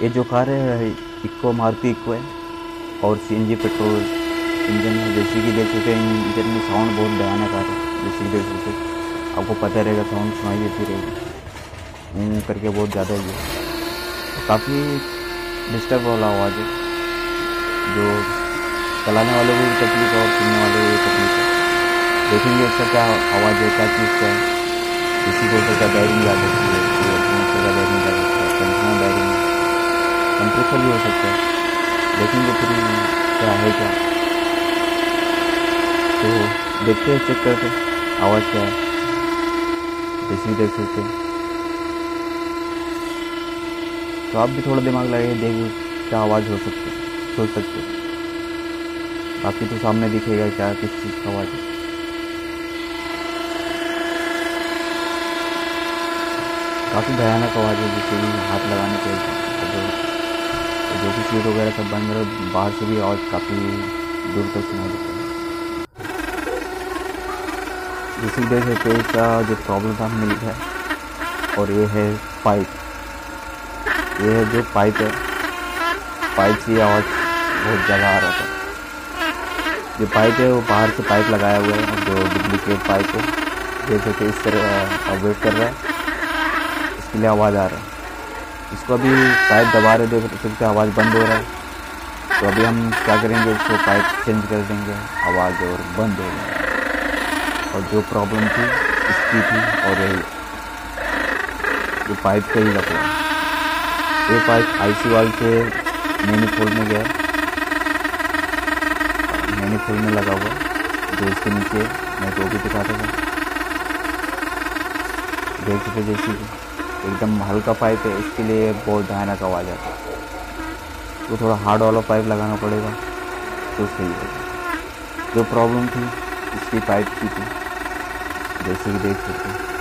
ये जो कार है इको मारुति इको है और सीएनजी पेट्रोल इंजन में, जैसे कि देख सकते हैं इंजन में साउंड बहुत भयानक आ रहा है। जैसे कि देख सकते आपको पता रहेगा साउंड सुनाई देती रहेगी करके बहुत ज़्यादा ही काफ़ी डिस्टर्ब वाला आवाज़ है, जो चलाने वाले को भी तकलीफ और सुनने वाले को भी तकलीफ है। देखेंगे उसका क्या आवाज़ है, क्या चीज़ का है, किसी को उसका बैरिंग जा सकती है, बैरिंग जा सकता है, कंट्रोल बैरिंग कंट्रोल भी हो सकता है। देखेंगे फिर क्या है क्या, तो देखते हैं चेक करके आवाज़ क्या है। जैसे देख सकते तो आप भी थोड़ा दिमाग लगाइए, देखिए क्या आवाज़ हो सकती है, सोच सकते हैं। बाकी तो सामने दिखेगा क्या किस चीज़ का आवाज़ है। काफ़ी भयानक आवाज़ है, जिससे भी हाथ लगाने के जो कि सीट वगैरह सब बंद है, बाहर से भी आवाज़ काफ़ी दूर तक सुनाई देती है। जिसकी वजह से इसका जो प्रॉब्लम था हमने लिखा है, और ये है पाइप, ये है जो पाइप है, पाइप से आवाज़ बहुत ज़्यादा आ रहा था। जो पाइप है वो बाहर से पाइप लगाया हुआ है, जो डुप्लीकेट पाइप है, जैसे कि इस तरह अवॉइड कर रहा है, इसके लिए आवाज़ आ रहा है। इसको अभी पाइप दबा रहे, देख सकते आवाज़ बंद हो रहा है, तो अभी हम क्या करेंगे, इसको पाइप चेंज कर देंगे, आवाज़ और बंद हो गया। और जो प्रॉब्लम थी इसकी थी, और ये पाइप का ही लग रहा है। ये पाइप आईसी वाल से मैनीफोल्ड में गया, मैनीफोल्ड में लगा हुआ जो इसके नीचे मैं तो भी दिखाता था। देख सकते जैसी एकदम हल्का पाइप है, इसके लिए बहुत भयानक आवाज़ आता है। वो थोड़ा हार्ड वाला पाइप लगाना पड़ेगा तो सही होगा। जो प्रॉब्लम थी इसकी पाइप की थी, जैसे कि देख सकते हैं।